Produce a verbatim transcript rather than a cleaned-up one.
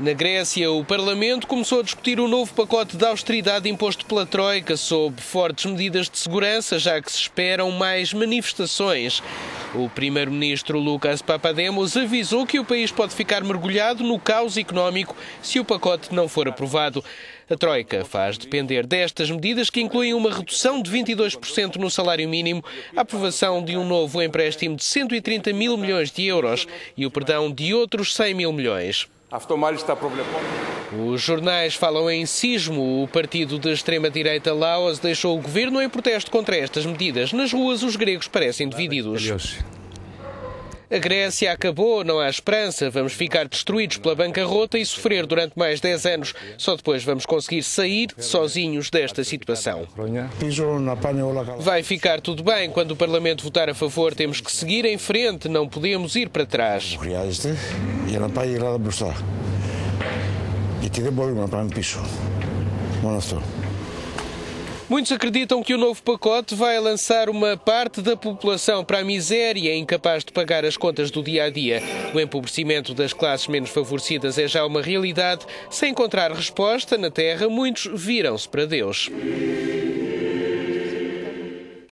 Na Grécia, o Parlamento começou a discutir o novo pacote de austeridade imposto pela Troika, sob fortes medidas de segurança, já que se esperam mais manifestações. O primeiro-ministro Lucas Papademos avisou que o país pode ficar mergulhado no caos económico se o pacote não for aprovado. A Troika faz depender destas medidas, que incluem uma redução de vinte e dois por cento no salário mínimo, a aprovação de um novo empréstimo de cento e trinta mil milhões de euros e o perdão de outros cem mil milhões. Os jornais falam em sismo. O partido de extrema-direita Laos deixou o governo em protesto contra estas medidas. Nas ruas, os gregos parecem divididos. A Grécia acabou, não há esperança. Vamos ficar destruídos pela bancarrota e sofrer durante mais dez anos. Só depois vamos conseguir sair sozinhos desta situação. Vai ficar tudo bem. Quando o Parlamento votar a favor, temos que seguir em frente. Não podemos ir para trás. Muitos acreditam que o novo pacote vai lançar uma parte da população para a miséria, incapaz de pagar as contas do dia-a-dia. O empobrecimento das classes menos favorecidas é já uma realidade. Sem encontrar resposta na Terra, muitos viram-se para Deus.